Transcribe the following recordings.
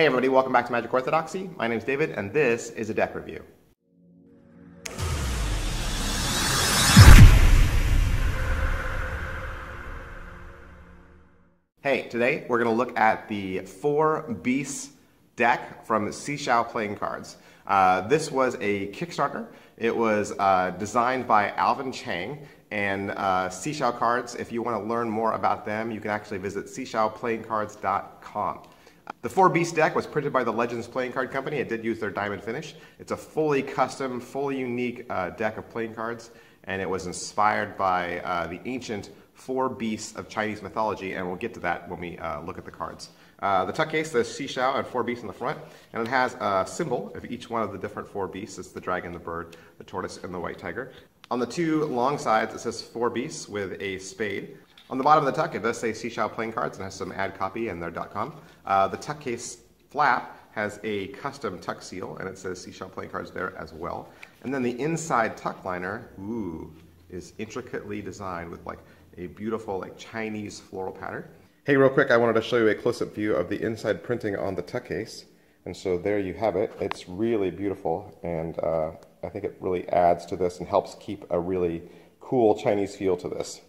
Hey everybody, welcome back to Magic Orthodoxy. My name's David and this is a deck review. Hey, today we're going to look at the Four Beasts deck from Sishou Playing Cards. This was a Kickstarter. It was designed by Alvin Chang and Sishou Cards. If you want to learn more about them, you can actually visit sishouplayingcards.com. The Four Beasts deck was printed by the Legends Playing Card Company. It did use their diamond finish. It's a fully custom, fully unique deck of playing cards, and it was inspired by the ancient Four Beasts of Chinese mythology, and we'll get to that when we look at the cards. The tuck case says Sishou and Four Beasts in the front, and it has a symbol of each one of the different Four Beasts. It's the dragon, the bird, the tortoise, and the white tiger. On the two long sides, it says Four Beasts with a spade. On the bottom of the tuck, it does say Sishou Playing Cards and has some ad copy and their .com. The tuck case flap has a custom tuck seal, and it says Sishou Playing Cards there as well. And then the inside tuck liner, ooh, is intricately designed with like a beautiful like Chinese floral pattern. Hey, real quick, I wanted to show you a close-up view of the inside printing on the tuck case. And so there you have it. It's really beautiful, and I think it really adds to this and helps keep a really cool Chinese feel to this.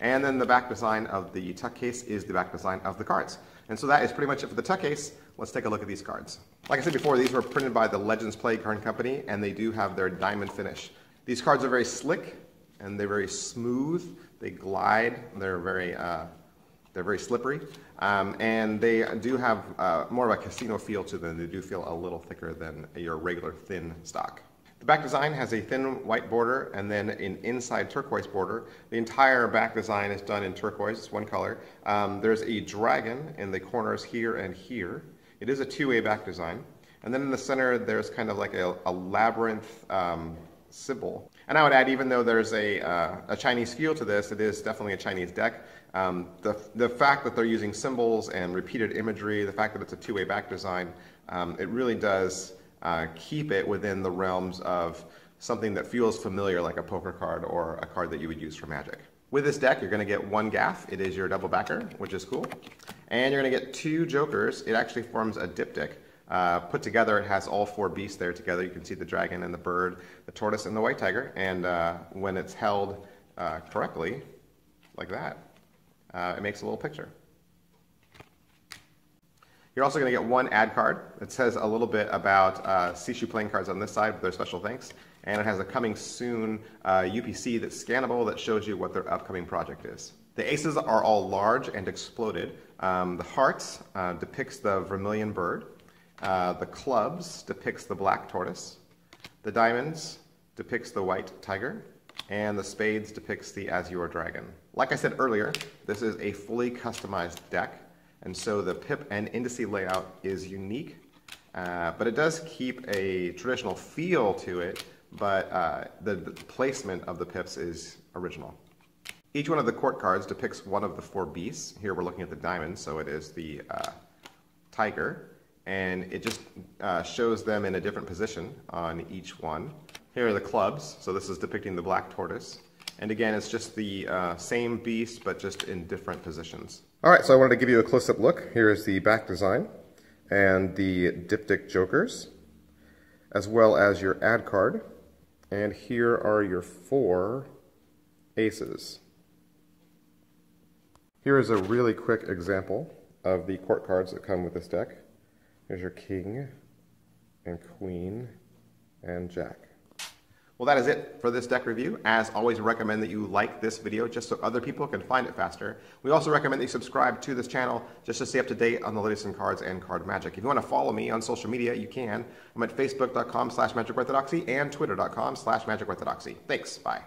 And then the back design of the tuck case is the back design of the cards. And so that is pretty much it for the tuck case. Let's take a look at these cards. Like I said before, these were printed by the Legends Playing Card Company, and they do have their diamond finish. These cards are very slick, and they're very smooth. They glide. They're very slippery, and they do have more of a casino feel to them. They do feel a little thicker than your regular thin stock. The back design has a thin white border and then an inside turquoise border. The entire back design is done in turquoise. It's one color. There's a dragon in the corners here and here. It is a two-way back design. And then in the center, there's kind of like a labyrinth symbol. And I would add, even though there's a Chinese feel to this, it is definitely a Chinese deck. The fact that they're using symbols and repeated imagery, the fact that it's a two-way back design, it really does keep it within the realms of something that feels familiar, like a poker card or a card that you would use for Magic. With this deck, you're going to get one gaff. It is your double backer, which is cool. And you're going to get two jokers. It actually forms a diptych. Put together, it has all four beasts there together. You can see the dragon and the bird, the tortoise and the white tiger. And when it's held correctly, like that, it makes a little picture. You're also going to get one ad card. It says a little bit about Sishou Playing Cards on this side with their special thanks. And it has a coming soon UPC that's scannable that shows you what their upcoming project is. The aces are all large and exploded. The hearts depicts the vermilion bird. The clubs depicts the black tortoise. The diamonds depicts the white tiger. And the spades depicts the azure dragon. Like I said earlier, this is a fully customized deck. And so the pip and indice layout is unique, but it does keep a traditional feel to it, but the placement of the pips is original. Each one of the court cards depicts one of the four beasts. Here we're looking at the diamond, so it is the tiger, and it just shows them in a different position on each one. Here are the clubs, so this is depicting the black tortoise. And again, it's just the same beast, but just in different positions. All right, so I wanted to give you a close-up look. Here is the back design and the diptych jokers, as well as your ad card. And here are your four aces. Here is a really quick example of the court cards that come with this deck. Here's your king and queen and jack. Well, that is it for this deck review. As always, we recommend that you like this video just so other people can find it faster. We also recommend that you subscribe to this channel just to stay up to date on the latest in cards and card magic. If you want to follow me on social media, you can. I'm at facebook.com/magicorthodoxy and twitter.com/magicorthodoxy. Thanks. Bye.